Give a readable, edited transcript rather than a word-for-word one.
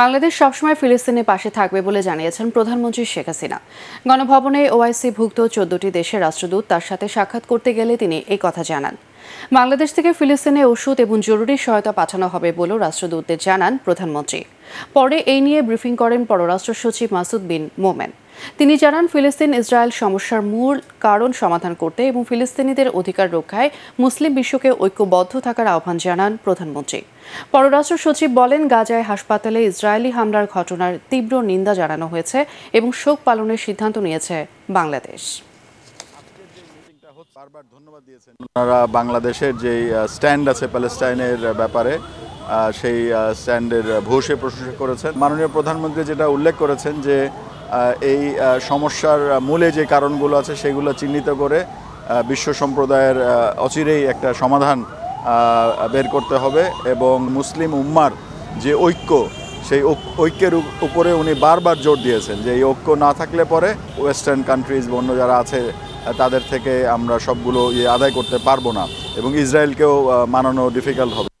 বাংলাদেশ সবসময় ফিলিস্তিনের পাশে থাকবে বলে জানিয়েছেন প্রধানমন্ত্রী শেখ হাসিনা। গণভবনে ওআইসি-ভুক্ত ১৪টি দেশের রাষ্ট্রদূত তার সাথে সাক্ষাৎ করতে গেলে তিনি এই কথা জানান। বাংলাদেশ থেকে ফিলিস্তিনে ওষুধ এবং জরুরি সহায়তা পাঠানো হবে বলেও রাষ্ট্রদূতদের জানান প্রধানমন্ত্রী। পরে এই নিয়ে ব্রিফিং করেন পররাষ্ট্র সচিব মাসুদ বিন মোমেন। তিনি জানান, ফিলিস্তিন ইসরায়েল সমস্যার মূল কারণ সমাধান করতে এবং ফিলিস্তিনিদের অধিকার রক্ষায় মুসলিম বিশ্বকে ঐক্যবদ্ধ থাকার আহ্বান জানান প্রধানমন্ত্রী। পররাষ্ট্র সচিব বলেন, গাজায় হাসপাতালে ইসরায়েলি হামলার ঘটনার তীব্র নিন্দা জানানো হয়েছে এবং শোক পালনের সিদ্ধান্ত নিয়েছে বাংলাদেশ। বারবার ধন্যবাদ দিয়েছেন আপনারা। বাংলাদেশের যে স্ট্যান্ড আছে প্যালেস্টাইনের ব্যাপারে, সেই স্ট্যান্ডের ভূয়সী প্রশংসা করেছেন। মাননীয় প্রধানমন্ত্রী যেটা উল্লেখ করেছেন যে এই সমস্যার মূলে যে কারণগুলো আছে সেগুলো চিহ্নিত করে বিশ্ব সম্প্রদায়ের অচিরেই একটা সমাধান বের করতে হবে এবং মুসলিম উম্মার যে ঐক্য, সেই ঐক্যের উপরে উনি বারবার জোর দিয়েছেন যে এই ঐক্য না থাকলে পরে ওয়েস্টার্ন কান্ট্রিজ অন্য যারা আছে তাদের থেকে আমরা সবগুলো আদায় করতে পারবো না এবং ইসরায়েলকেও মানানো ডিফিকাল্ট হবে।